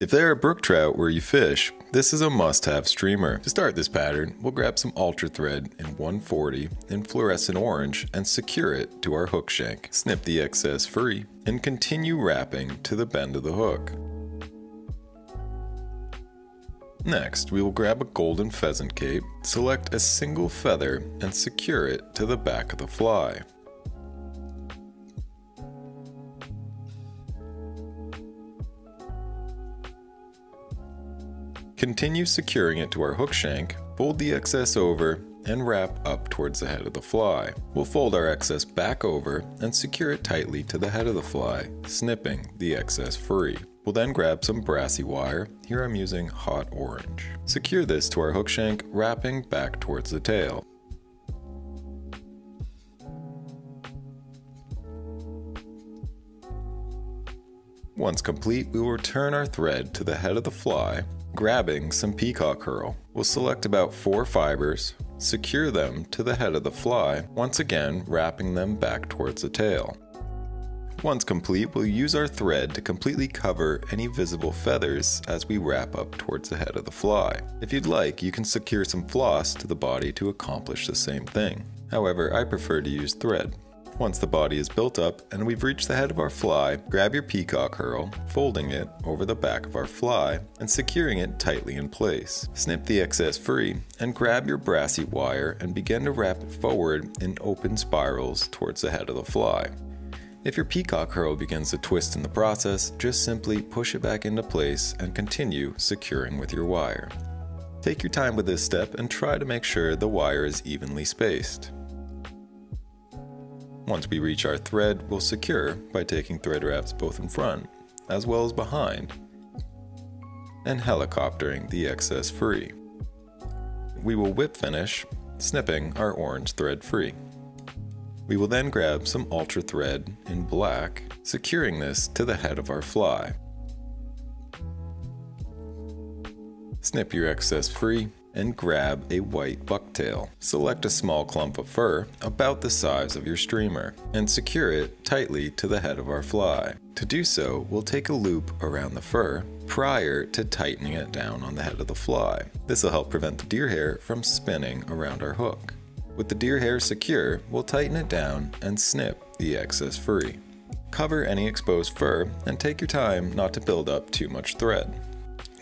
If there are brook trout where you fish, this is a must-have streamer. To start this pattern, we'll grab some ultra thread in 140 in fluorescent orange and secure it to our hook shank. Snip the excess free and continue wrapping to the bend of the hook. Next, we will grab a golden pheasant cape, select a single feather and secure it to the back of the fly. Continue securing it to our hook shank, fold the excess over, and wrap up towards the head of the fly. We'll fold our excess back over and secure it tightly to the head of the fly, snipping the excess free. We'll then grab some brassy wire, here I'm using hot orange. Secure this to our hook shank, wrapping back towards the tail. Once complete, we will return our thread to the head of the fly, grabbing some peacock curl. We'll select about 4 fibers, secure them to the head of the fly, once again wrapping them back towards the tail. Once complete, we'll use our thread to completely cover any visible feathers as we wrap up towards the head of the fly. If you'd like, you can secure some floss to the body to accomplish the same thing. However, I prefer to use thread. Once the body is built up and we've reached the head of our fly, grab your peacock curl, folding it over the back of our fly and securing it tightly in place. Snip the excess free and grab your brassy wire and begin to wrap it forward in open spirals towards the head of the fly. If your peacock curl begins to twist in the process, just simply push it back into place and continue securing with your wire. Take your time with this step and try to make sure the wire is evenly spaced. Once we reach our thread, we'll secure by taking thread wraps both in front as well as behind and helicoptering the excess free. We will whip finish, snipping our orange thread free. We will then grab some ultra thread in black, securing this to the head of our fly. Snip your excess free and grab a white bucktail. Select a small clump of fur about the size of your streamer and secure it tightly to the head of our fly. To do so, we'll take a loop around the fur prior to tightening it down on the head of the fly. This will help prevent the deer hair from spinning around our hook. With the deer hair secure, we'll tighten it down and snip the excess free. Cover any exposed fur and take your time not to build up too much thread.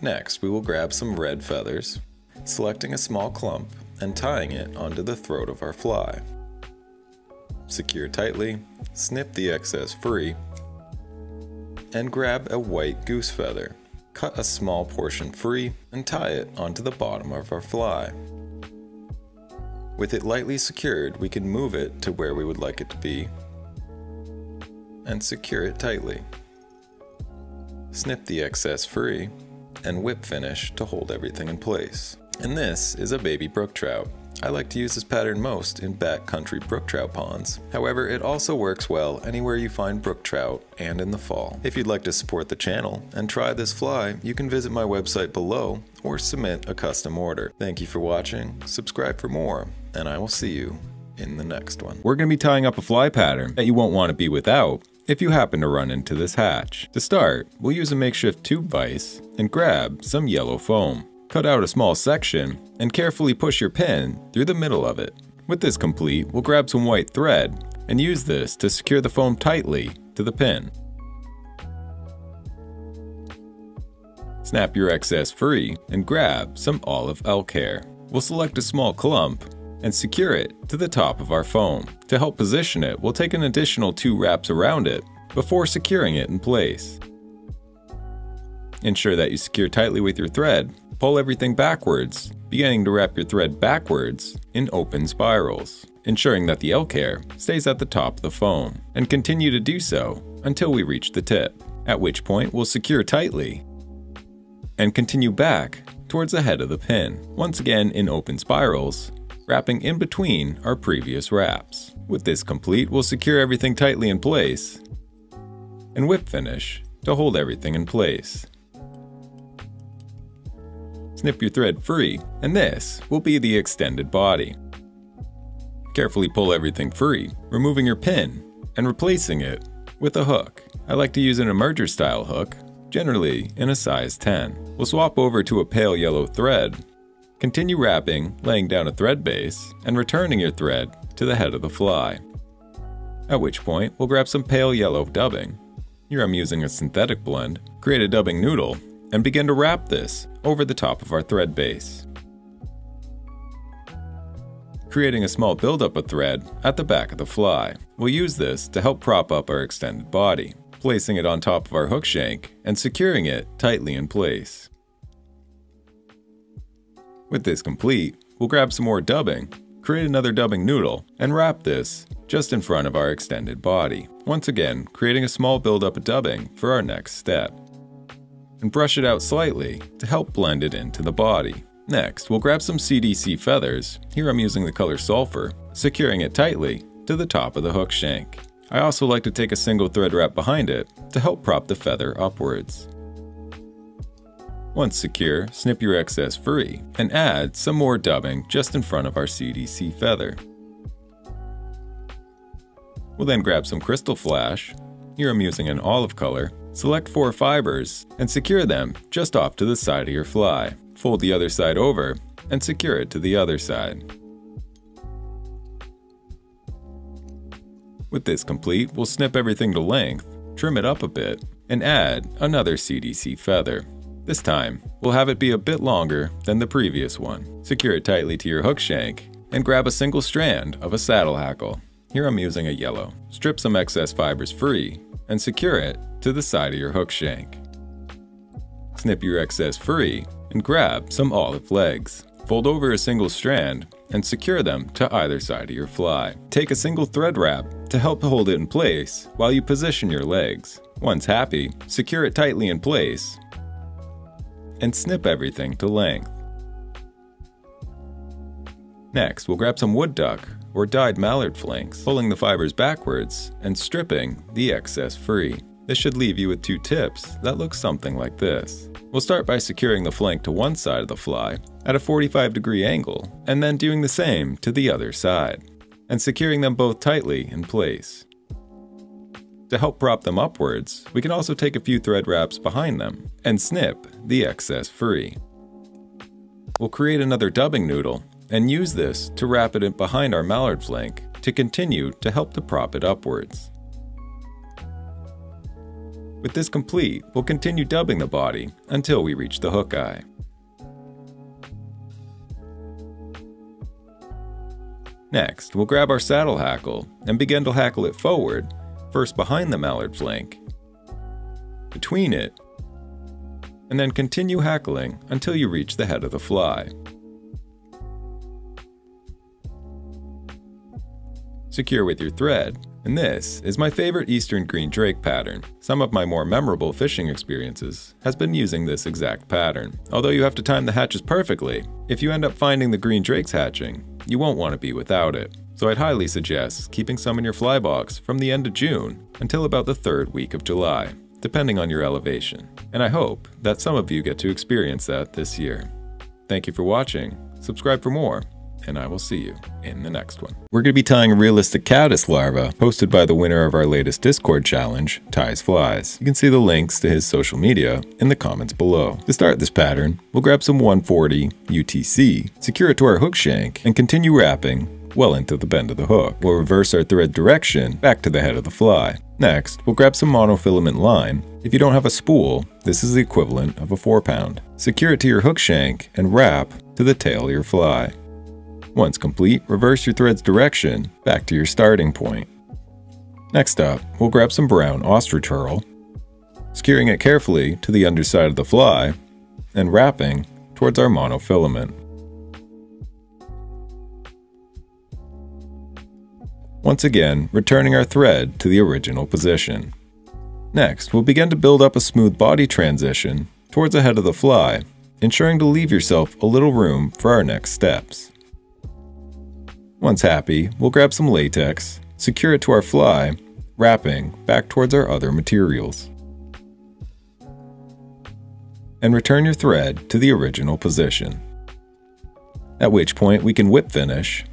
Next, we will grab some red feathers, selecting a small clump and tying it onto the throat of our fly. Secure tightly, snip the excess free, and grab a white goose feather. Cut a small portion free and tie it onto the bottom of our fly. With it lightly secured, we can move it to where we would like it to be and secure it tightly. Snip the excess free and whip finish to hold everything in place. And this is a baby brook trout. I like to use this pattern most in backcountry brook trout ponds. However, it also works well anywhere you find brook trout and in the fall. If you'd like to support the channel and try this fly, you can visit my website below or submit a custom order. Thank you for watching, subscribe for more, and I will see you in the next one. We're going to be tying up a fly pattern that you won't want to be without if you happen to run into this hatch. To start, we'll use a makeshift tube vise and grab some yellow foam. Cut out a small section and carefully push your pin through the middle of it. With this complete, we'll grab some white thread and use this to secure the foam tightly to the pin. Snap your excess free and grab some olive elk hair. We'll select a small clump and secure it to the top of our foam. To help position it, we'll take an additional 2 wraps around it before securing it in place. Ensure that you secure tightly with your thread. Pull everything backwards, beginning to wrap your thread backwards in open spirals, ensuring that the elk hair stays at the top of the foam, and continue to do so until we reach the tip, at which point we'll secure tightly and continue back towards the head of the pin, once again in open spirals, wrapping in between our previous wraps. With this complete, we'll secure everything tightly in place and whip finish to hold everything in place. Snip your thread free, and this will be the extended body. Carefully pull everything free, removing your pin and replacing it with a hook. I like to use an emerger style hook, generally in a size 10. We'll swap over to a pale yellow thread. Continue wrapping, laying down a thread base, and returning your thread to the head of the fly. At which point, we'll grab some pale yellow dubbing. Here I'm using a synthetic blend. Create a dubbing noodle, and begin to wrap this over the top of our thread base, creating a small buildup of thread at the back of the fly. We'll use this to help prop up our extended body, placing it on top of our hook shank and securing it tightly in place. With this complete, we'll grab some more dubbing, create another dubbing noodle, and wrap this just in front of our extended body, once again creating a small buildup of dubbing for our next step, and brush it out slightly to help blend it into the body. Next, we'll grab some CDC feathers, here I'm using the color sulfur, securing it tightly to the top of the hook shank. I also like to take a single thread wrap behind it to help prop the feather upwards. Once secure, snip your excess free and add some more dubbing just in front of our CDC feather. We'll then grab some crystal flash, here I'm using an olive color, select 4 fibers and secure them just off to the side of your fly. Fold the other side over and secure it to the other side. With this complete, we'll snip everything to length, trim it up a bit, and add another CDC feather. This time, we'll have it be a bit longer than the previous one. Secure it tightly to your hook shank and grab a single strand of a saddle hackle. Here I'm using a yellow. Strip some excess fibers free and secure it to the side of your hook shank. Snip your excess free and grab some olive legs. Fold over a single strand and secure them to either side of your fly. Take a single thread wrap to help hold it in place while you position your legs. Once happy, secure it tightly in place and snip everything to length. Next, we'll grab some wood duck or dyed mallard flanks, pulling the fibers backwards and stripping the excess free. This should leave you with 2 tips that look something like this. We'll start by securing the flank to one side of the fly at a 45-degree angle, and then doing the same to the other side, and securing them both tightly in place. To help prop them upwards, we can also take a few thread wraps behind them and snip the excess free. We'll create another dubbing noodle and use this to wrap it in behind our mallard flank to continue to help to prop it upwards. With this complete, we'll continue dubbing the body until we reach the hook eye. Next, we'll grab our saddle hackle and begin to hackle it forward, first behind the mallard flank, between it, and then continue hackling until you reach the head of the fly. Secure with your thread. And this is my favorite Eastern Green Drake pattern. Some of my more memorable fishing experiences has been using this exact pattern. Although you have to time the hatches perfectly, if you end up finding the Green Drakes hatching, you won't want to be without it. So I'd highly suggest keeping some in your fly box from the end of June until about the 3rd week of July, depending on your elevation. And I hope that some of you get to experience that this year. Thank you for watching, subscribe for more, and I will see you in the next one. We're going to be tying a realistic caddis larva posted by the winner of our latest Discord challenge, Ties Flies. You can see the links to his social media in the comments below. To start this pattern, we'll grab some 140 UTC, secure it to our hook shank, and continue wrapping well into the bend of the hook. We'll reverse our thread direction back to the head of the fly. Next, we'll grab some monofilament line. If you don't have a spool, this is the equivalent of a 4-pound. Secure it to your hook shank and wrap to the tail of your fly. Once complete, reverse your thread's direction back to your starting point. Next up, we'll grab some brown ostrich hurl, securing it carefully to the underside of the fly and wrapping towards our monofilament. Once again, returning our thread to the original position. Next, we'll begin to build up a smooth body transition towards the head of the fly, ensuring to leave yourself a little room for our next steps. Once happy, we'll grab some latex, secure it to our fly, wrapping back towards our other materials, and return your thread to the original position. At which point we can whip finish,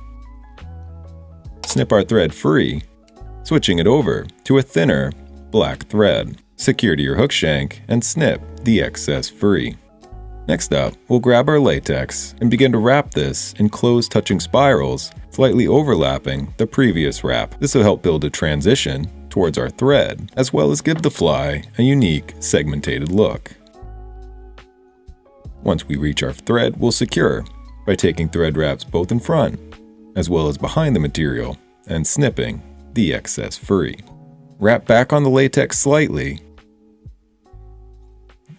snip our thread free, switching it over to a thinner black thread. Secure to your hook shank and snip the excess free. Next up, we'll grab our latex and begin to wrap this in closed touching spirals, slightly overlapping the previous wrap. This will help build a transition towards our thread, as well as give the fly a unique segmented look. Once we reach our thread, we'll secure by taking thread wraps both in front as well as behind the material and snipping the excess free. Wrap back on the latex slightly,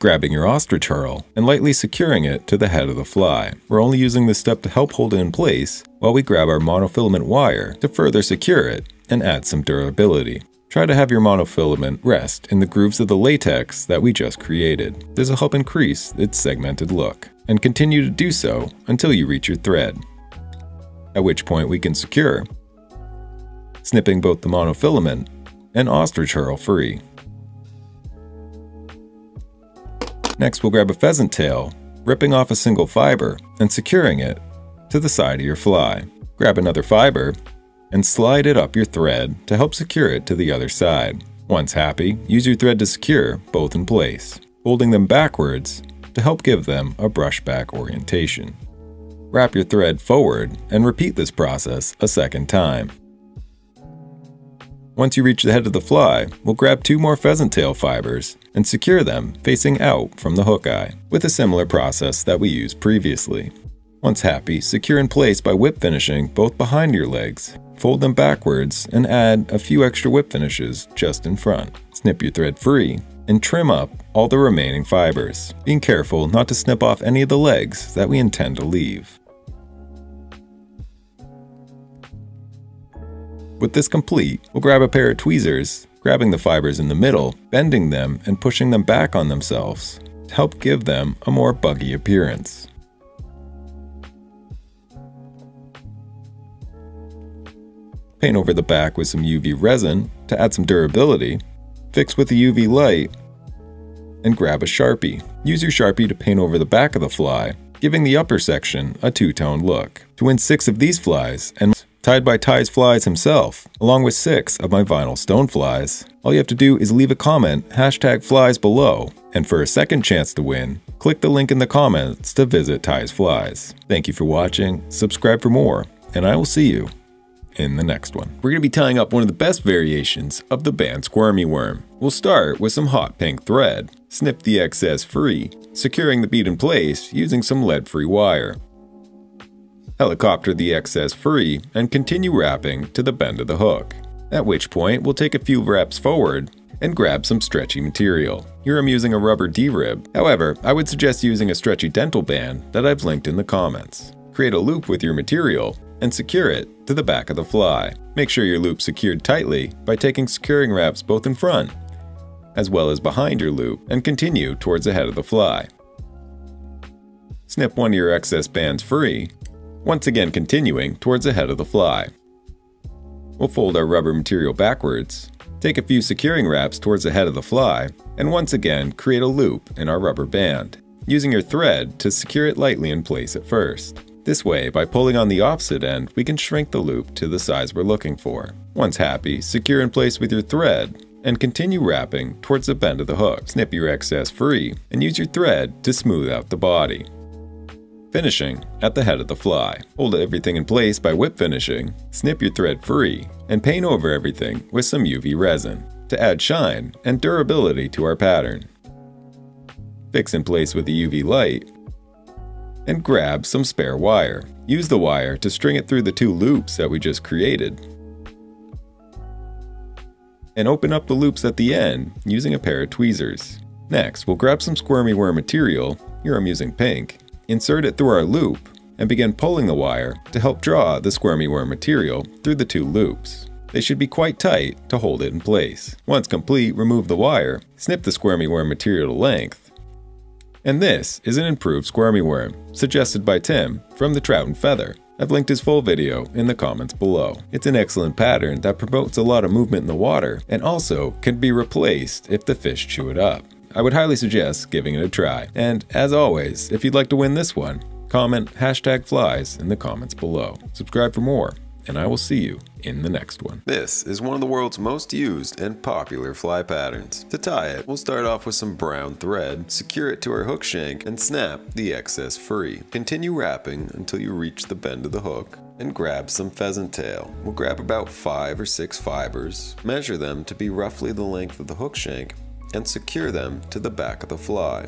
grabbing your ostrich hurl and lightly securing it to the head of the fly. We're only using this step to help hold it in place while we grab our monofilament wire to further secure it and add some durability. Try to have your monofilament rest in the grooves of the latex that we just created. This will help increase its segmented look, and continue to do so until you reach your thread, at which point we can secure, snipping both the monofilament and ostrich hurl free. Next, we'll grab a pheasant tail, ripping off a single fiber and securing it to the side of your fly. Grab another fiber and slide it up your thread to help secure it to the other side. Once happy, use your thread to secure both in place, folding them backwards to help give them a brushback orientation. Wrap your thread forward and repeat this process a second time. Once you reach the head of the fly, we'll grab two more pheasant tail fibers and secure them facing out from the hook eye with a similar process that we used previously. Once happy, secure in place by whip finishing both behind your legs. Fold them backwards and add a few extra whip finishes just in front. Snip your thread free and trim up all the remaining fibers, being careful not to snip off any of the legs that we intend to leave. With this complete, we'll grab a pair of tweezers, grabbing the fibers in the middle, bending them and pushing them back on themselves to help give them a more buggy appearance. Paint over the back with some UV resin to add some durability, fix with a UV light, and grab a Sharpie. Use your Sharpie to paint over the back of the fly, giving the upper section a two-tone look. To win 6 of these flies, and tied by Ties Flies himself, along with 6 of my Vinyl Stoneflies, all you have to do is leave a comment, #flies below, and for a second chance to win, click the link in the comments to visit Ties Flies. Thank you for watching, subscribe for more, and I will see you in the next one. We're going to be tying up one of the best variations of the band Squirmy Worm. We'll start with some hot pink thread, snip the excess free, securing the bead in place using some lead-free wire. Helicopter the excess free and continue wrapping to the bend of the hook, at which point we'll take a few wraps forward and grab some stretchy material. Here I'm using a rubber D-rib, however, I would suggest using a stretchy dental band that I've linked in the comments. Create a loop with your material and secure it to the back of the fly. Make sure your loop's secured tightly by taking securing wraps both in front as well as behind your loop and continue towards the head of the fly. Snip one of your excess bands free, once again continuing towards the head of the fly. We'll fold our rubber material backwards, take a few securing wraps towards the head of the fly, and once again create a loop in our rubber band, using your thread to secure it lightly in place at first. This way, by pulling on the opposite end, we can shrink the loop to the size we're looking for. Once happy, secure in place with your thread and continue wrapping towards the bend of the hook. Snip your excess free and use your thread to smooth out the body, finishing at the head of the fly. Hold everything in place by whip finishing, snip your thread free, and paint over everything with some UV resin to add shine and durability to our pattern. Fix in place with the UV light and grab some spare wire. Use the wire to string it through the two loops that we just created and open up the loops at the end using a pair of tweezers. Next, we'll grab some squirmy worm material, here I'm using pink, insert it through our loop and begin pulling the wire to help draw the squirmy worm material through the two loops. They should be quite tight to hold it in place. Once complete, remove the wire, snip the squirmy worm material to length, and this is an improved squirmy worm, suggested by Tim from the Trout and Feather. I've linked his full video in the comments below. It's an excellent pattern that promotes a lot of movement in the water and also can be replaced if the fish chew it up. I would highly suggest giving it a try. And as always, if you'd like to win this one, comment #flies in the comments below. Subscribe for more, and I will see you in the next one. This is one of the world's most used and popular fly patterns. To tie it, we'll start off with some brown thread, secure it to our hook shank, and snap the excess free. Continue wrapping until you reach the bend of the hook and grab some pheasant tail. We'll grab about 5 or 6 fibers, measure them to be roughly the length of the hook shank, and secure them to the back of the fly.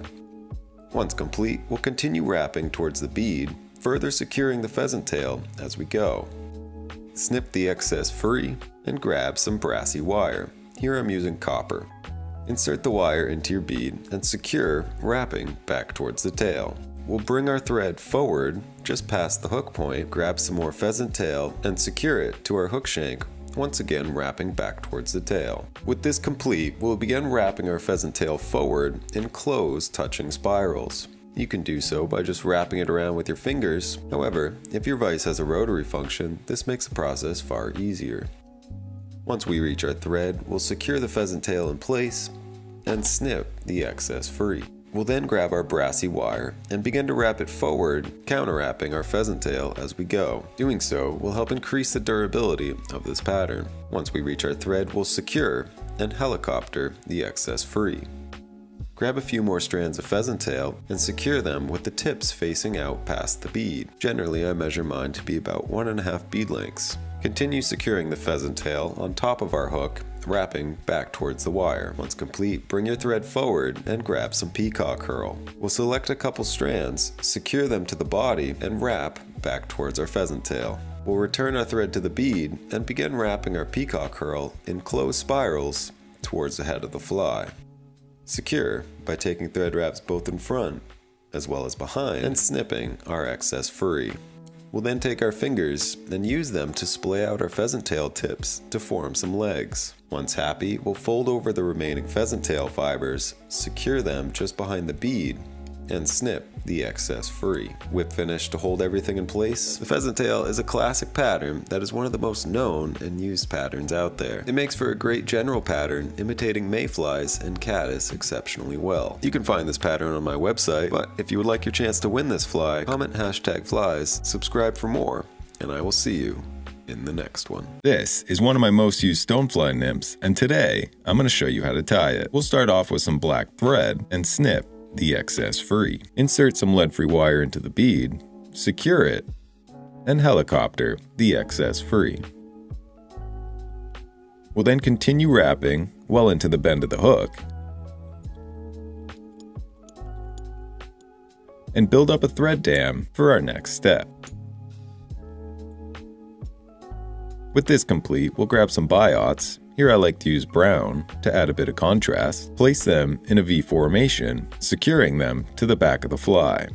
Once complete, we'll continue wrapping towards the bead, further securing the pheasant tail as we go. Snip the excess free and grab some brassy wire. Here I'm using copper. Insert the wire into your bead and secure, wrapping back towards the tail. We'll bring our thread forward just past the hook point, grab some more pheasant tail, and secure it to our hook shank, once again wrapping back towards the tail. With this complete, we'll begin wrapping our pheasant tail forward in close touching spirals. You can do so by just wrapping it around with your fingers. However, if your vise has a rotary function, this makes the process far easier. Once we reach our thread, we'll secure the pheasant tail in place and snip the excess free. We'll then grab our brassy wire and begin to wrap it forward, counter-wrapping our pheasant tail as we go. Doing so will help increase the durability of this pattern. Once we reach our thread, we'll secure and helicopter the excess free. Grab a few more strands of pheasant tail and secure them with the tips facing out past the bead. Generally, I measure mine to be about 1.5 bead lengths. Continue securing the pheasant tail on top of our hook, wrapping back towards the wire. Once complete, bring your thread forward and grab some peacock curl. We'll select a couple strands, secure them to the body, and wrap back towards our pheasant tail. We'll return our thread to the bead and begin wrapping our peacock curl in closed spirals towards the head of the fly. Secure by taking thread wraps both in front as well as behind and snipping our excess free. We'll then take our fingers and use them to splay out our pheasant tail tips to form some legs. Once happy, we'll fold over the remaining pheasant tail fibers, secure them just behind the bead, and snip the excess free. Whip finish to hold everything in place. The pheasant tail is a classic pattern that is one of the most known and used patterns out there. It makes for a great general pattern, imitating mayflies and caddis exceptionally well. You can find this pattern on my website, but if you would like your chance to win this fly, comment #flies, subscribe for more, and I will see you in the next one. This is one of my most used stonefly nymphs, and today I'm going to show you how to tie it. We'll start off with some black thread and snip the excess free. Insert some lead-free wire into the bead, secure it, and helicopter the excess free. We'll then continue wrapping well into the bend of the hook and build up a thread dam for our next step. With this complete, we'll grab some biots. Here I like to use brown to add a bit of contrast. Place them in a V formation, securing them to the back of the fly.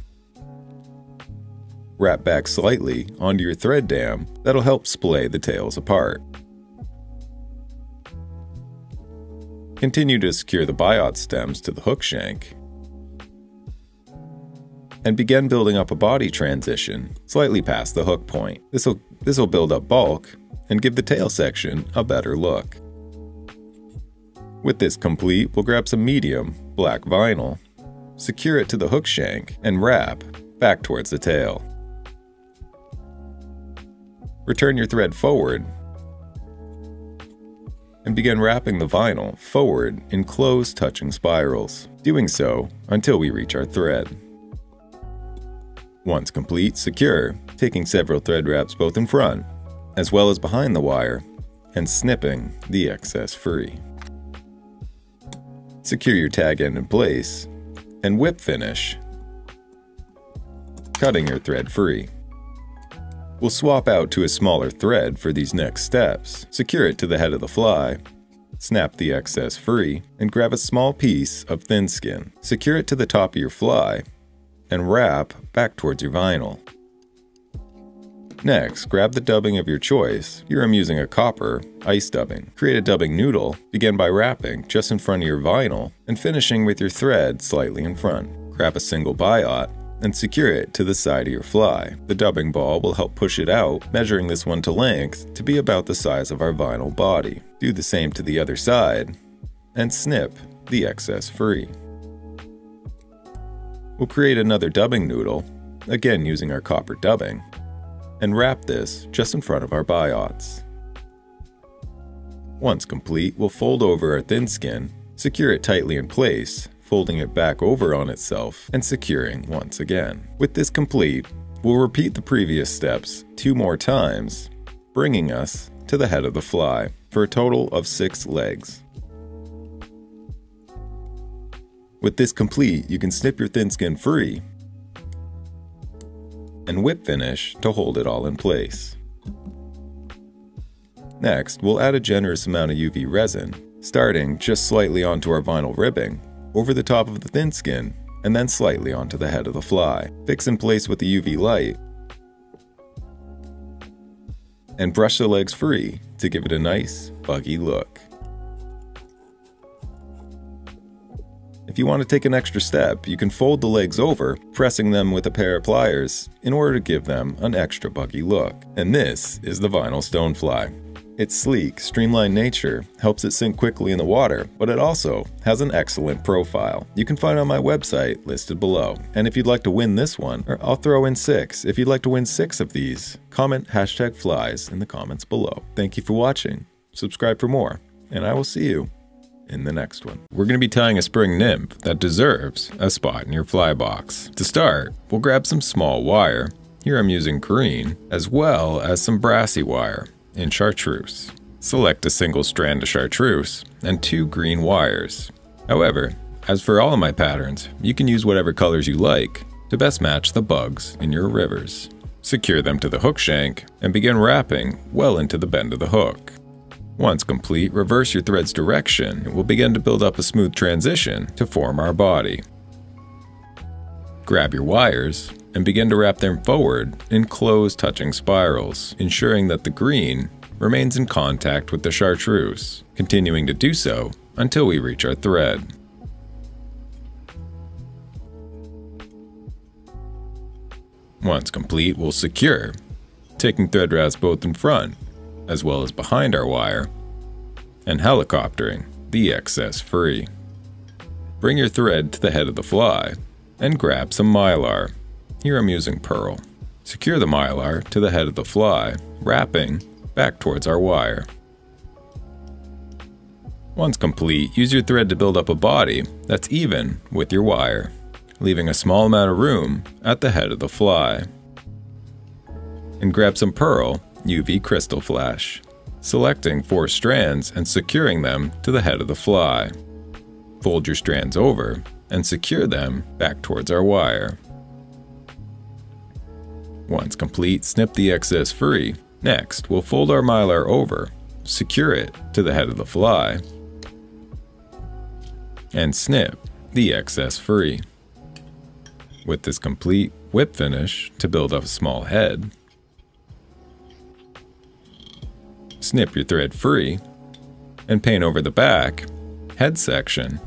Wrap back slightly onto your thread dam. That'll help splay the tails apart. Continue to secure the biot stems to the hook shank and begin building up a body transition slightly past the hook point. This will build up bulk and give the tail section a better look. With this complete, we'll grab some medium black vinyl, secure it to the hook shank, and wrap back towards the tail. Return your thread forward and begin wrapping the vinyl forward in close touching spirals, doing so until we reach our thread. Once complete, secure, taking several thread wraps both in front as well as behind the wire and snipping the excess free. Secure your tag end in place and whip finish, cutting your thread free. We'll swap out to a smaller thread for these next steps, secure it to the head of the fly, snap the excess free, and grab a small piece of thin skin. Secure it to the top of your fly and wrap back towards your vinyl. Next, grab the dubbing of your choice. Here I'm using a copper ice dubbing. Create a dubbing noodle, begin by wrapping just in front of your vinyl and finishing with your thread slightly in front. Grab a single biot and secure it to the side of your fly. The dubbing ball will help push it out, measuring this one to length to be about the size of our vinyl body. Do the same to the other side and snip the excess free. We'll create another dubbing noodle, again using our copper dubbing, and wrap this just in front of our biots. Once complete, we'll fold over our thin skin, secure it tightly in place, folding it back over on itself and securing once again. With this complete, we'll repeat the previous steps 2 more times, bringing us to the head of the fly for a total of 6 legs. With this complete, you can snip your thin skin free and whip finish to hold it all in place. Next, we'll add a generous amount of UV resin, starting just slightly onto our vinyl ribbing, over the top of the thin skin, and then slightly onto the head of the fly. Fix in place with the UV light, and brush the legs free to give it a nice, buggy look. If you want to take an extra step, you can fold the legs over, pressing them with a pair of pliers in order to give them an extra buggy look. And this is the Vinyl Stonefly. Its sleek, streamlined nature helps it sink quickly in the water, but it also has an excellent profile. You can find it on my website listed below. And if you'd like to win this one, or I'll throw in 6, if you'd like to win 6 of these, comment #flies in the comments below. Thank you for watching, subscribe for more, and I will see you in the next one. We're going to be tying a spring nymph that deserves a spot in your fly box. To start, we'll grab some small wire, here I'm using green, as well as some brassy wire in chartreuse. Select a single strand of chartreuse and 2 green wires. However, as for all of my patterns, you can use whatever colors you like to best match the bugs in your rivers. Secure them to the hook shank and begin wrapping well into the bend of the hook. Once complete, reverse your thread's direction and we'll begin to build up a smooth transition to form our body. Grab your wires and begin to wrap them forward in close touching spirals, ensuring that the green remains in contact with the chartreuse, continuing to do so until we reach our thread. Once complete, we'll secure, taking thread wraps both in front as well as behind our wire, and helicoptering the excess free. Bring your thread to the head of the fly and grab some mylar. Here I'm using pearl. Secure the mylar to the head of the fly, wrapping back towards our wire. Once complete, use your thread to build up a body that's even with your wire, leaving a small amount of room at the head of the fly. And grab some pearl UV crystal flash, selecting 4 strands and securing them to the head of the fly. Fold your strands over and secure them back towards our wire. Once complete, snip the excess free. Next, we'll fold our mylar over, secure it to the head of the fly, and snip the excess free. With this complete, whip finish to build up a small head. Snip your thread free, and paint over the back, head section,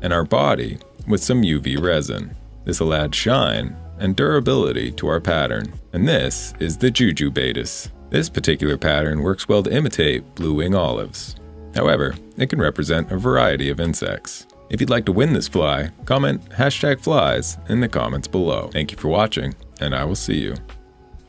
and our body with some UV resin. This will add shine and durability to our pattern. And this is the Juju Betis. This particular pattern works well to imitate blue wing olives. However, it can represent a variety of insects. If you'd like to win this fly, comment #flies in the comments below. Thank you for watching, and I will see you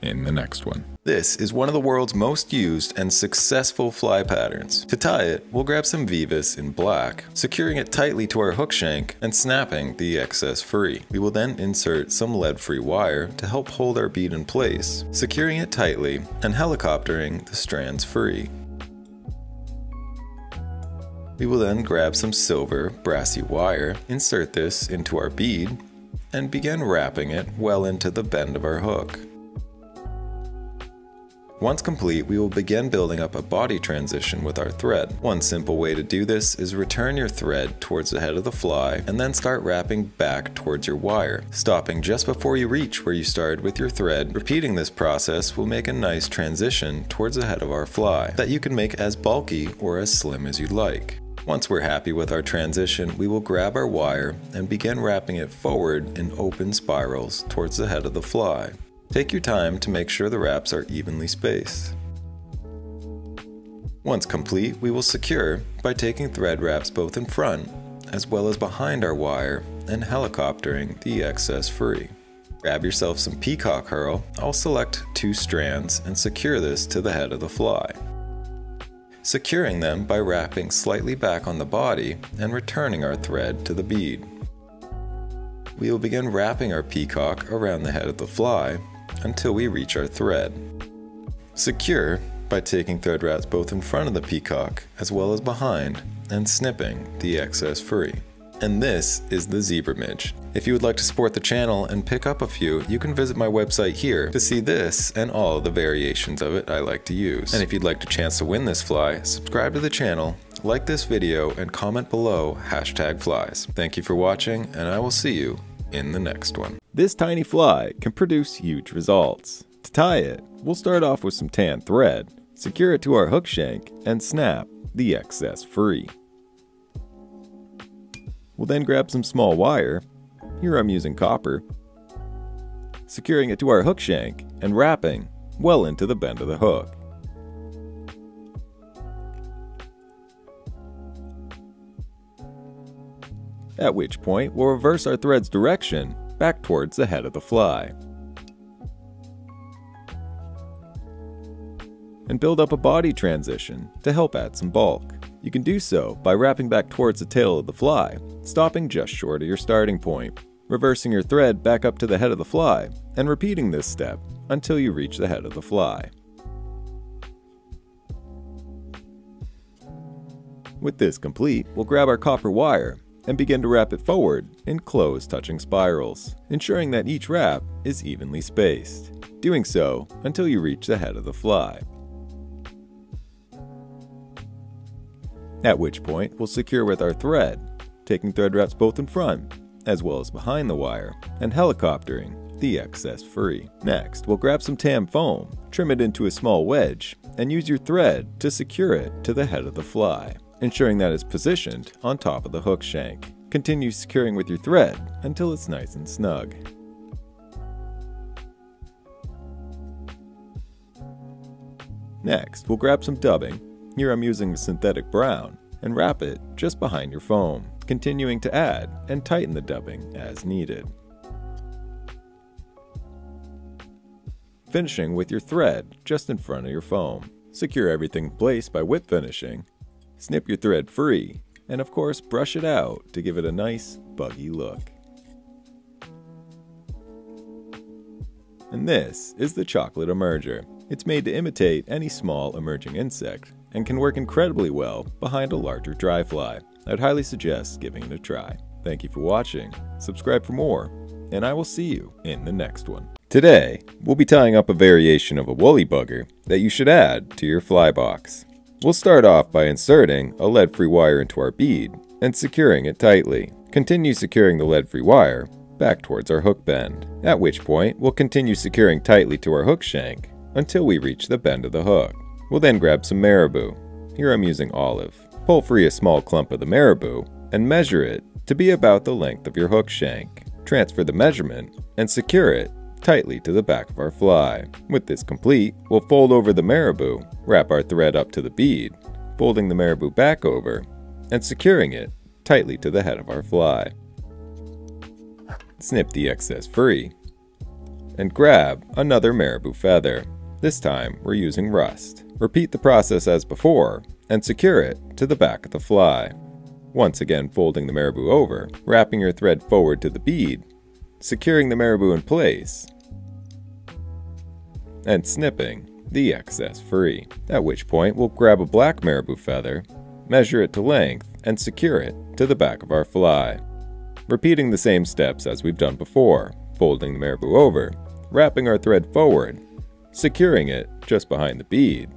in the next one. This is one of the world's most used and successful fly patterns. To tie it, we'll grab some Vivis in black, securing it tightly to our hook shank and snapping the excess free. We will then insert some lead-free wire to help hold our bead in place, securing it tightly and helicoptering the strands free. We will then grab some silver brassy wire, insert this into our bead, and begin wrapping it well into the bend of our hook. Once complete, we will begin building up a body transition with our thread. One simple way to do this is return your thread towards the head of the fly and then start wrapping back towards your wire, stopping just before you reach where you started with your thread. Repeating this process will make a nice transition towards the head of our fly that you can make as bulky or as slim as you'd like. Once we're happy with our transition, we will grab our wire and begin wrapping it forward in open spirals towards the head of the fly. Take your time to make sure the wraps are evenly spaced. Once complete, we will secure by taking thread wraps both in front as well as behind our wire and helicoptering the excess free. Grab yourself some peacock curl. I'll select two strands and secure this to the head of the fly, securing them by wrapping slightly back on the body and returning our thread to the bead. We will begin wrapping our peacock around the head of the fly until we reach our thread. Secure by taking thread wraps both in front of the peacock as well as behind and snipping the excess free. And this is the Zebra Midge. If you would like to support the channel and pick up a few, you can visit my website here to see this and all the variations of it I like to use. And if you'd like a chance to win this fly, subscribe to the channel, like this video, and comment below #flies. Thank you for watching, and I will see you in the next one. This tiny fly can produce huge results. To tie it, we'll start off with some tan thread, secure it to our hook shank, and snap the excess free. We'll then grab some small wire, here I'm using copper, securing it to our hook shank and wrapping well into the bend of the hook. At which point we'll reverse our thread's direction back towards the head of the fly, and build up a body transition to help add some bulk. You can do so by wrapping back towards the tail of the fly, stopping just short of your starting point, reversing your thread back up to the head of the fly, and repeating this step until you reach the head of the fly. With this complete, we'll grab our copper wire and begin to wrap it forward in close touching spirals, ensuring that each wrap is evenly spaced, doing so until you reach the head of the fly. At which point, we'll secure with our thread, taking thread wraps both in front, as well as behind the wire, and helicoptering the excess free. Next, we'll grab some tam foam, trim it into a small wedge, and use your thread to secure it to the head of the fly, ensuring that it's positioned on top of the hook shank. Continue securing with your thread until it's nice and snug. Next, we'll grab some dubbing. Here I'm using synthetic brown, and wrap it just behind your foam, continuing to add and tighten the dubbing as needed. Finishing with your thread just in front of your foam. Secure everything in place by whip finishing, snip your thread free, and of course brush it out to give it a nice buggy look. And this is the Chocolate Emerger. It's made to imitate any small emerging insect, and can work incredibly well behind a larger dry fly. I'd highly suggest giving it a try. Thank you for watching, subscribe for more, and I will see you in the next one. Today, we'll be tying up a variation of a woolly bugger that you should add to your fly box. We'll start off by inserting a lead-free wire into our bead and securing it tightly. Continue securing the lead-free wire back towards our hook bend, at which point we'll continue securing tightly to our hook shank until we reach the bend of the hook. We'll then grab some marabou, here I'm using olive. Pull free a small clump of the marabou and measure it to be about the length of your hook shank. Transfer the measurement and secure it tightly to the back of our fly. With this complete, we'll fold over the marabou, wrap our thread up to the bead, folding the marabou back over and securing it tightly to the head of our fly. Snip the excess free and grab another marabou feather. This time we're using rust. Repeat the process as before and secure it to the back of the fly. Once again folding the marabou over, wrapping your thread forward to the bead, securing the marabou in place, and snipping the excess free. At which point we'll grab a black marabou feather, measure it to length, and secure it to the back of our fly. Repeating the same steps as we've done before, folding the marabou over, wrapping our thread forward, securing it just behind the bead,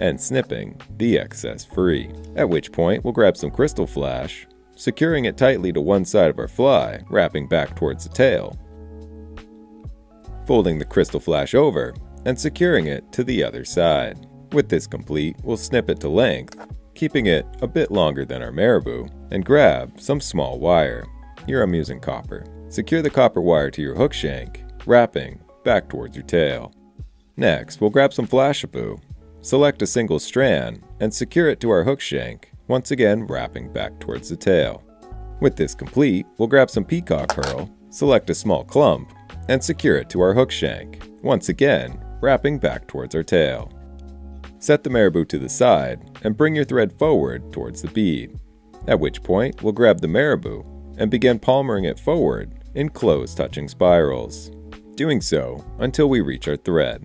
and snipping the excess free. At which point we'll grab some crystal flash, securing it tightly to one side of our fly, wrapping back towards the tail, folding the crystal flash over, and securing it to the other side. With this complete, we'll snip it to length, keeping it a bit longer than our marabou, and grab some small wire. Here I'm using copper. Secure the copper wire to your hook shank, wrapping back towards your tail. Next, we'll grab some flashaboo, select a single strand, and secure it to our hook shank, once again wrapping back towards the tail. With this complete, we'll grab some peacock curl, Select a small clump and secure it to our hook shank, once again wrapping back towards our tail. Set the marabou to the side and bring your thread forward towards the bead, at which point we'll grab the marabou and begin palmering it forward in close touching spirals, doing so until we reach our thread,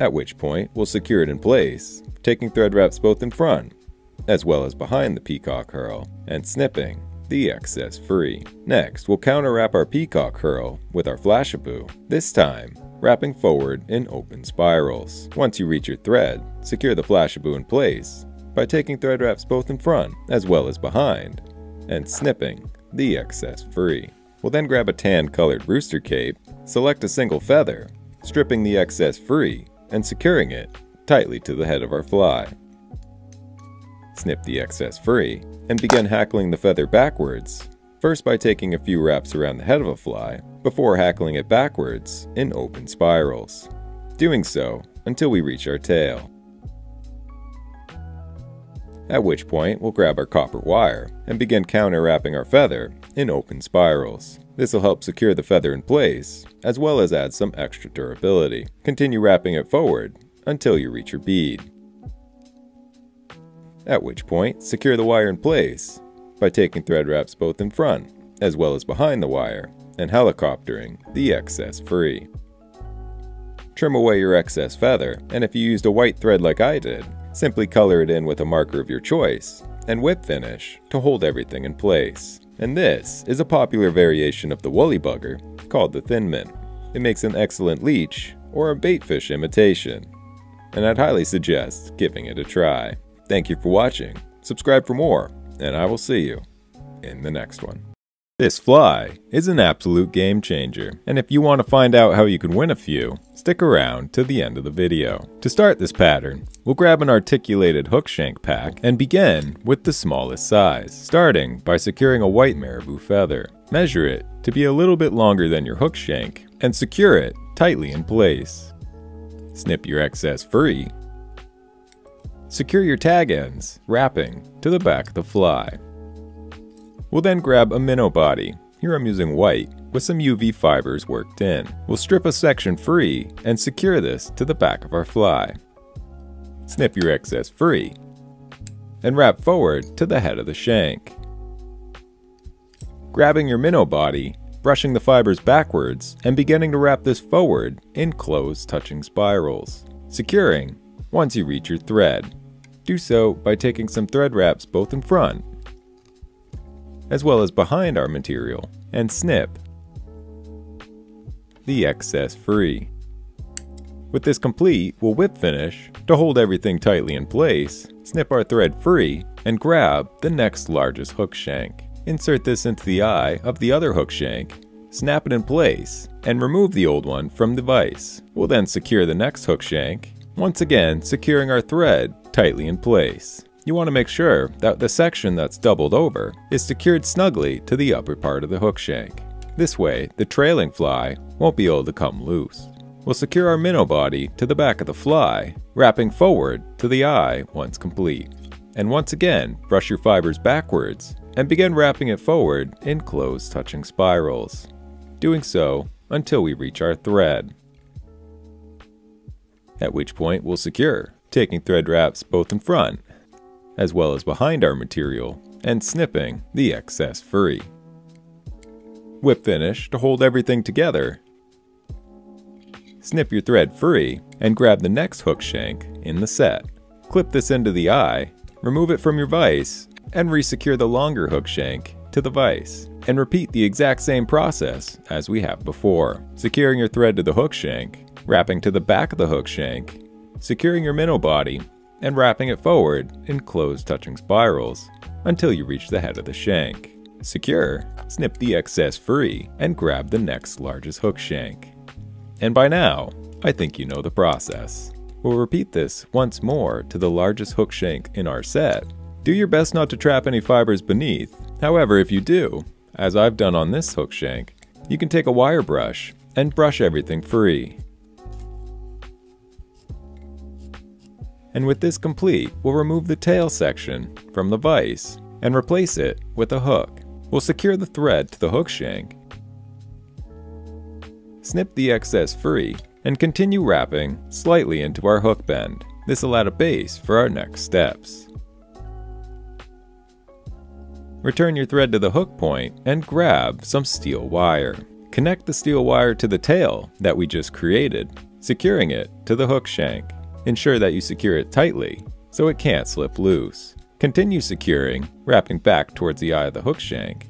at which point we'll secure it in place, taking thread wraps both in front as well as behind the peacock hurl and snipping the excess free. Next, we'll counter wrap our peacock hurl with our flashaboo, this time wrapping forward in open spirals. Once you reach your thread, secure the flashaboo in place by taking thread wraps both in front as well as behind and snipping the excess free. We'll then grab a tan colored rooster cape, select a single feather, stripping the excess free and securing it tightly to the head of our fly. Snip the excess free and begin hackling the feather backwards, first by taking a few wraps around the head of a fly before hackling it backwards in open spirals, doing so until we reach our tail, at which point we'll grab our copper wire and begin counter wrapping our feather in open spirals. This will help secure the feather in place as well as add some extra durability. Continue wrapping it forward until you reach your bead, at which point secure the wire in place by taking thread wraps both in front as well as behind the wire and helicoptering the excess free. Trim away your excess feather, and if you used a white thread like I did, simply color it in with a marker of your choice and whip finish to hold everything in place. And this is a popular variation of the woolly bugger called the Thin Mint. It makes an excellent leech or a baitfish imitation, and I'd highly suggest giving it a try. Thank you for watching, subscribe for more, and I will see you in the next one. This fly is an absolute game changer, and if you want to find out how you can win a few, stick around to the end of the video. To start this pattern, we'll grab an articulated hook shank pack and begin with the smallest size, starting by securing a white marabou feather. Measure it to be a little bit longer than your hook shank and secure it tightly in place. Snip your excess free. Secure your tag ends, wrapping to the back of the fly. We'll then grab a minnow body, here I'm using white, with some UV fibers worked in. We'll strip a section free and secure this to the back of our fly. Snip your excess free and wrap forward to the head of the shank. Grabbing your minnow body, brushing the fibers backwards and beginning to wrap this forward in close touching spirals, securing once you reach your thread. Do so by taking some thread wraps both in front as well as behind our material and snip the excess free. With this complete, we'll whip finish to hold everything tightly in place, snip our thread free and grab the next largest hook shank. Insert this into the eye of the other hook shank, snap it in place and remove the old one from the vise. We'll then secure the next hook shank, once again securing our thread tightly in place. You want to make sure that the section that's doubled over is secured snugly to the upper part of the hook shank. This way, the trailing fly won't be able to come loose. We'll secure our minnow body to the back of the fly, wrapping forward to the eye once complete. And once again, brush your fibers backwards and begin wrapping it forward in close touching spirals, doing so until we reach our thread, at which point we'll secure, taking thread wraps both in front as well as behind our material and snipping the excess free. Whip finish to hold everything together. Snip your thread free and grab the next hook shank in the set. Clip this into the eye, remove it from your vise and re-secure the longer hook shank to the vise, and repeat the exact same process as we have before, securing your thread to the hook shank, wrapping to the back of the hook shank, securing your minnow body and wrapping it forward in closed touching spirals until you reach the head of the shank. Secure, snip the excess free and grab the next largest hook shank. And by now, I think you know the process. We'll repeat this once more to the largest hook shank in our set. Do your best not to trap any fibers beneath. However, if you do, as I've done on this hook shank, you can take a wire brush and brush everything free. And with this complete, we'll remove the tail section from the vise and replace it with a hook. We'll secure the thread to the hook shank, snip the excess free, and continue wrapping slightly into our hook bend. This allowed a base for our next steps. Return your thread to the hook point and grab some steel wire. Connect the steel wire to the tail that we just created, securing it to the hook shank. Ensure that you secure it tightly so it can't slip loose. Continue securing, wrapping back towards the eye of the hook shank.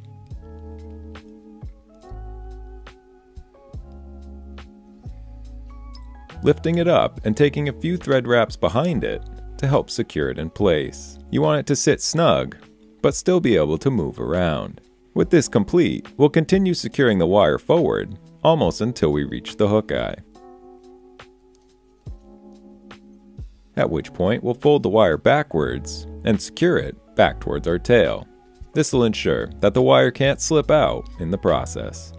Lifting it up and taking a few thread wraps behind it to help secure it in place. You want it to sit snug, but still be able to move around. With this complete, we'll continue securing the wire forward almost until we reach the hook eye. At which point, we'll fold the wire backwards and secure it back towards our tail. This will ensure that the wire can't slip out in the process.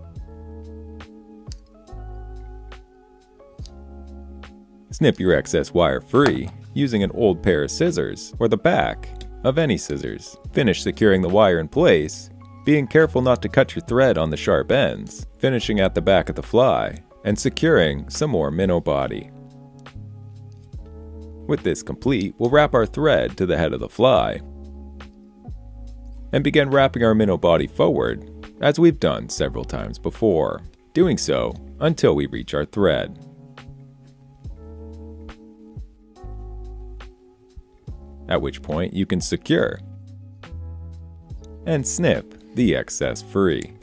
Snip your excess wire free using an old pair of scissors or the back of any scissors. Finish securing the wire in place, being careful not to cut your thread on the sharp ends, finishing at the back of the fly, and securing some more minnow body. With this complete, we'll wrap our thread to the head of the fly and begin wrapping our minnow body forward as we've done several times before, doing so until we reach our thread. At which point you can secure and snip the excess free.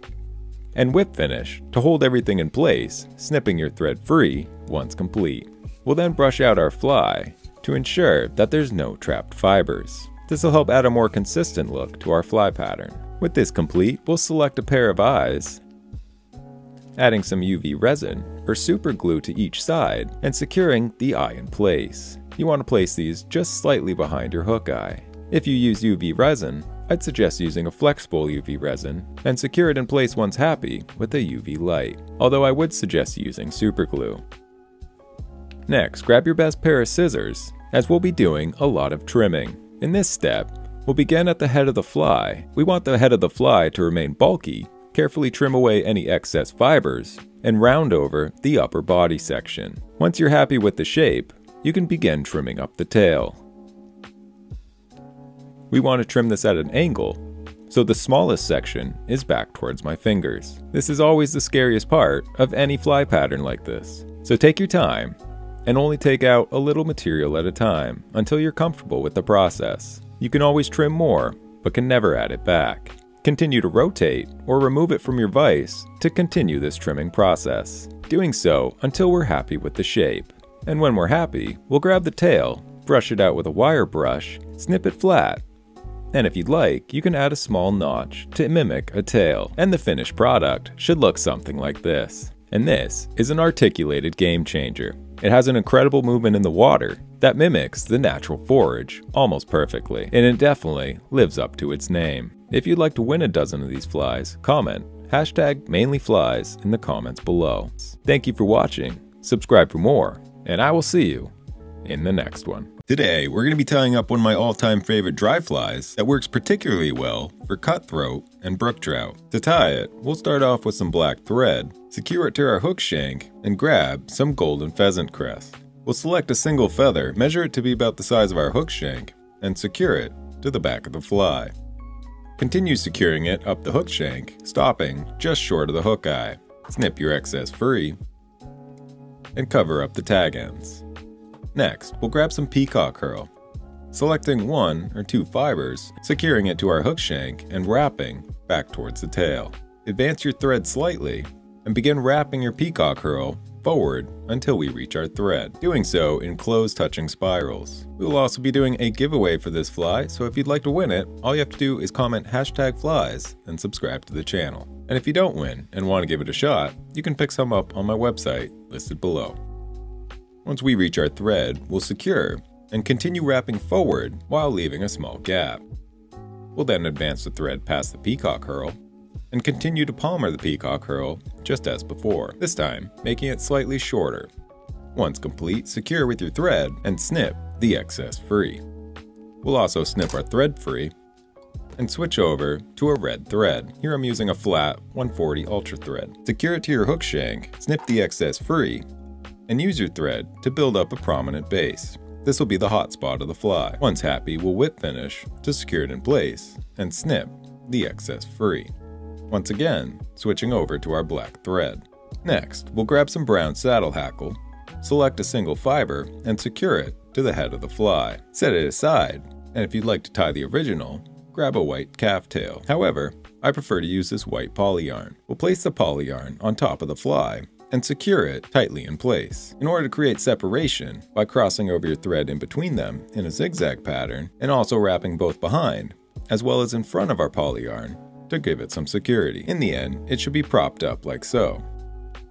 And whip finish to hold everything in place, snipping your thread free once complete. We'll then brush out our fly to ensure that there's no trapped fibers. This will help add a more consistent look to our fly pattern. With this complete, we'll select a pair of eyes, adding some UV resin or super glue to each side and securing the eye in place. You want to place these just slightly behind your hook eye. If you use UV resin, I'd suggest using a flexible UV resin and secure it in place once happy with a UV light, although I would suggest using super glue. Next, grab your best pair of scissors, as we'll be doing a lot of trimming. In this step, we'll begin at the head of the fly. We want the head of the fly to remain bulky. Carefully trim away any excess fibers and round over the upper body section. Once you're happy with the shape, you can begin trimming up the tail. We want to trim this at an angle, so the smallest section is back towards my fingers. This is always the scariest part of any fly pattern like this. So take your time and only take out a little material at a time until you're comfortable with the process. You can always trim more, but can never add it back. Continue to rotate or remove it from your vise to continue this trimming process, doing so until we're happy with the shape. And when we're happy, we'll grab the tail, brush it out with a wire brush, snip it flat, and if you'd like, you can add a small notch to mimic a tail. And the finished product should look something like this. And this is an articulated game changer. It has an incredible movement in the water that mimics the natural forage almost perfectly, and it definitely lives up to its name. If you'd like to win a dozen of these flies, comment #mainlyflies in the comments below. Thank you for watching, subscribe for more, and I will see you in the next one. Today, we're going to be tying up one of my all-time favorite dry flies that works particularly well for cutthroat and brook trout. To tie it, we'll start off with some black thread, secure it to our hook shank, and grab some golden pheasant crest. We'll select a single feather, measure it to be about the size of our hook shank, and secure it to the back of the fly. Continue securing it up the hook shank, stopping just short of the hook eye. Snip your excess free, and cover up the tag ends. Next, we'll grab some peacock curl, selecting one or two fibers, securing it to our hook shank and wrapping back towards the tail. Advance your thread slightly and begin wrapping your peacock curl forward until we reach our thread, doing so in closed touching spirals. We will also be doing a giveaway for this fly, so if you'd like to win it, all you have to do is comment #flies and subscribe to the channel. And if you don't win and want to give it a shot, you can pick some up on my website listed below. Once we reach our thread, we'll secure and continue wrapping forward while leaving a small gap. We'll then advance the thread past the peacock curl and continue to palmer the peacock curl just as before, this time making it slightly shorter. Once complete, secure with your thread and snip the excess free. We'll also snip our thread free and switch over to a red thread. Here I'm using a flat 140 ultra thread. Secure it to your hook shank, snip the excess free, and use your thread to build up a prominent base. This will be the hot spot of the fly. Once happy, we'll whip finish to secure it in place and snip the excess free. Once again, switching over to our black thread. Next, we'll grab some brown saddle hackle, select a single fiber, and secure it to the head of the fly. Set it aside, and if you'd like to tie the original, grab a white calf tail. However, I prefer to use this white poly yarn. We'll place the poly yarn on top of the fly and secure it tightly in place. In order to create separation, by crossing over your thread in between them in a zigzag pattern, and also wrapping both behind as well as in front of our poly yarn to give it some security. In the end, it should be propped up like so.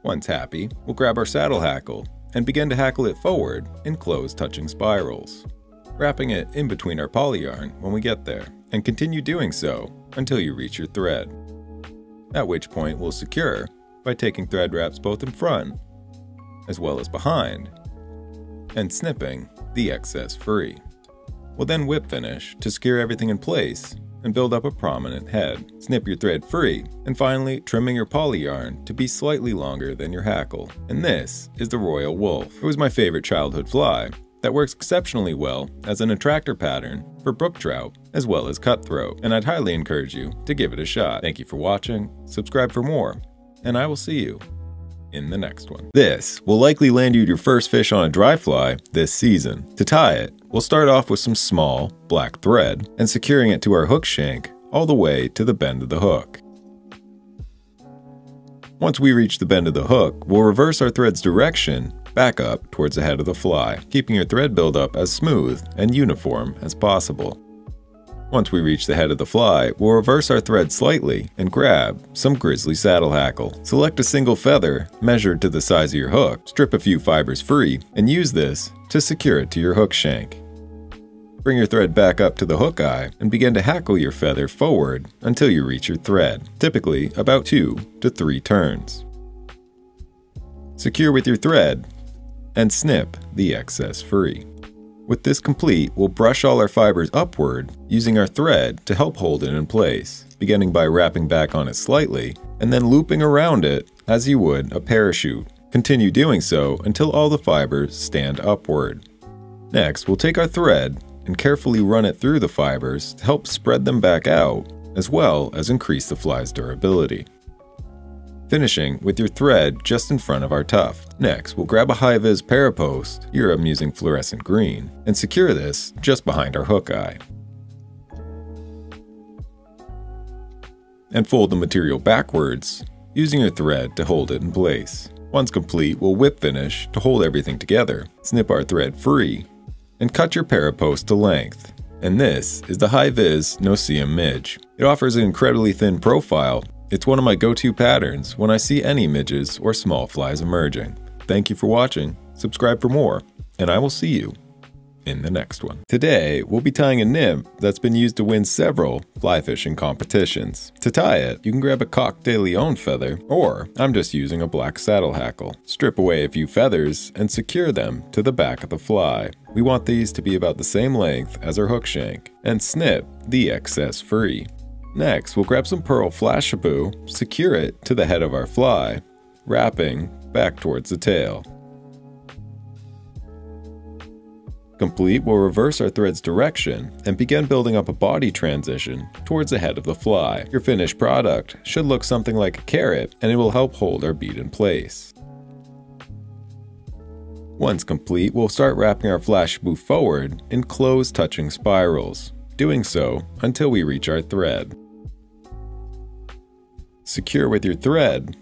Once happy, we'll grab our saddle hackle and begin to hackle it forward in closed touching spirals, wrapping it in between our poly yarn when we get there, and continue doing so until you reach your thread, at which point we'll secure by taking thread wraps both in front as well as behind and snipping the excess free. We'll then whip finish to secure everything in place and build up a prominent head. Snip your thread free, and finally trimming your poly yarn to be slightly longer than your hackle. And this is the Royal Wolf. It was my favorite childhood fly that works exceptionally well as an attractor pattern for brook trout as well as cutthroat, and I'd highly encourage you to give it a shot. Thank you for watching, subscribe for more, and I will see you in the next one. This will likely land you your first fish on a dry fly this season. To tie it, we'll start off with some small black thread and securing it to our hook shank all the way to the bend of the hook. Once we reach the bend of the hook, we'll reverse our thread's direction back up towards the head of the fly, keeping your thread buildup as smooth and uniform as possible. Once we reach the head of the fly, we'll reverse our thread slightly and grab some grizzly saddle hackle. Select a single feather measured to the size of your hook, strip a few fibers free, and use this to secure it to your hook shank. Bring your thread back up to the hook eye and begin to hackle your feather forward until you reach your thread, typically about 2 to 3 turns. Secure with your thread and snip the excess free. With this complete, we'll brush all our fibers upward using our thread to help hold it in place, beginning by wrapping back on it slightly and then looping around it as you would a parachute. Continue doing so until all the fibers stand upward. Next, we'll take our thread and carefully run it through the fibers to help spread them back out as well as increase the fly's durability. Finishing with your thread just in front of our tuft. Next, we'll grab a high-vis parapost, here I'm using fluorescent green, and secure this just behind our hook eye. And fold the material backwards, using your thread to hold it in place. Once complete, we'll whip finish to hold everything together, snip our thread free, and cut your parapost to length. And this is the High-Vis No-See Midge. It offers an incredibly thin profile. It's one of my go-to patterns when I see any midges or small flies emerging. Thank you for watching, subscribe for more, and I will see you in the next one. Today, we'll be tying a nymph that's been used to win several fly fishing competitions. To tie it, you can grab a Cock de Leon feather, or I'm just using a black saddle hackle. Strip away a few feathers and secure them to the back of the fly. We want these to be about the same length as our hook shank, and snip the excess free. Next, we'll grab some pearl flashaboo, secure it to the head of our fly, wrapping back towards the tail. Complete, we'll reverse our thread's direction and begin building up a body transition towards the head of the fly. Your finished product should look something like a carrot, and it will help hold our bead in place. Once complete, we'll start wrapping our flashaboo forward in closed touching spirals, doing so until we reach our thread. Secure with your thread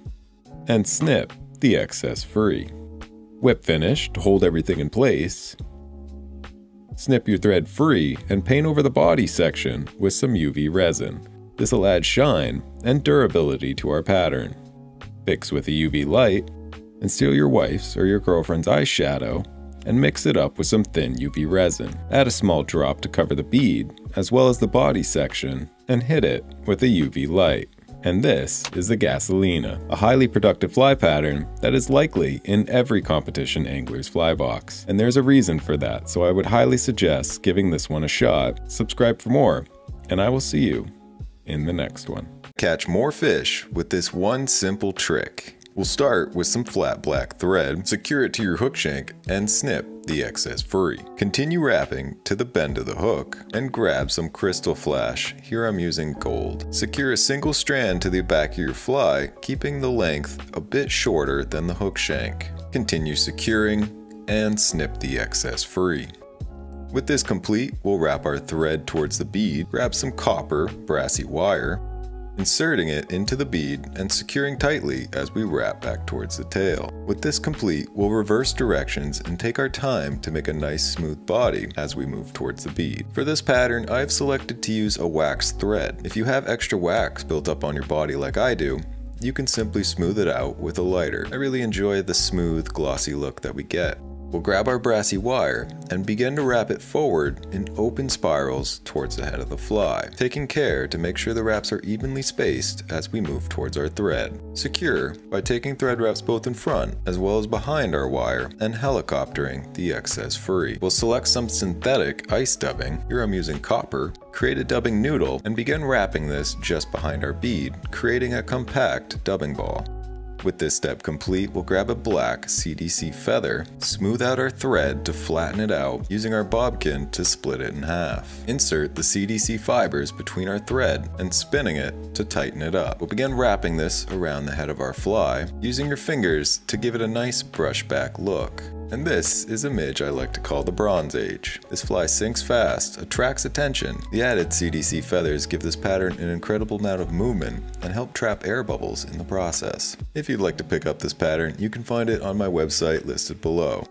and snip the excess free. Whip finish to hold everything in place. Snip your thread free and paint over the body section with some UV resin. This will add shine and durability to our pattern. Fix with a UV light and steal your wife's or your girlfriend's eyeshadow and mix it up with some thin UV resin. Add a small drop to cover the bead as well as the body section and hit it with a UV light. And this is the Gasolina, a highly productive fly pattern that is likely in every competition angler's fly box. And there's a reason for that, so I would highly suggest giving this one a shot. Subscribe for more, and I will see you in the next one. Catch more fish with this one simple trick. We'll start with some flat black thread, secure it to your hook shank, and snip the excess furry. Continue wrapping to the bend of the hook and grab some crystal flash. Here I'm using gold. Secure a single strand to the back of your fly, keeping the length a bit shorter than the hook shank. Continue securing and snip the excess free. With this complete, we'll wrap our thread towards the bead, grab some copper brassy wire, inserting it into the bead and securing tightly as we wrap back towards the tail. With this complete, we'll reverse directions and take our time to make a nice smooth body as we move towards the bead. For this pattern, I've selected to use a wax thread. If you have extra wax built up on your body like I do, you can simply smooth it out with a lighter. I really enjoy the smooth, glossy look that we get. We'll grab our brassy wire and begin to wrap it forward in open spirals towards the head of the fly, taking care to make sure the wraps are evenly spaced as we move towards our thread. Secure by taking thread wraps both in front as well as behind our wire and helicoptering the excess furry. We'll select some synthetic ice dubbing, here I'm using copper, create a dubbing noodle and begin wrapping this just behind our bead, creating a compact dubbing ball. With this step complete, we'll grab a black CDC feather, smooth out our thread to flatten it out, using our bobkin to split it in half. Insert the CDC fibers between our thread and spinning it to tighten it up. We'll begin wrapping this around the head of our fly, using your fingers to give it a nice brushback look. And this is a midge I like to call the Bronze Age. This fly sinks fast, attracts attention. The added CDC feathers give this pattern an incredible amount of movement and help trap air bubbles in the process. If you'd like to pick up this pattern, you can find it on my website listed below.